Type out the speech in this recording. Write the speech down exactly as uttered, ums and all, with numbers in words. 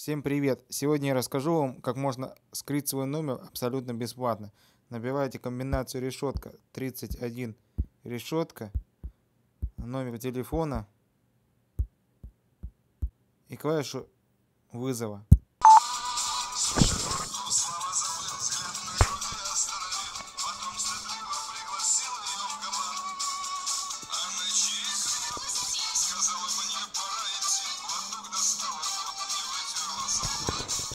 Всем привет! Сегодня я расскажу вам, как можно скрыть свой номер абсолютно бесплатно. Набирайте комбинацию решетка тридцать один решетка, номер телефона и клавишу вызова.